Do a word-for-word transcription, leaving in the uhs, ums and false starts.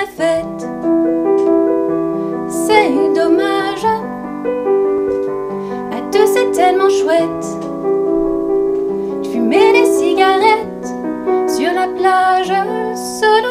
ma fête. C'est dommage, à deux c'est tellement chouette. Je fumais des cigarettes sur la plage solo.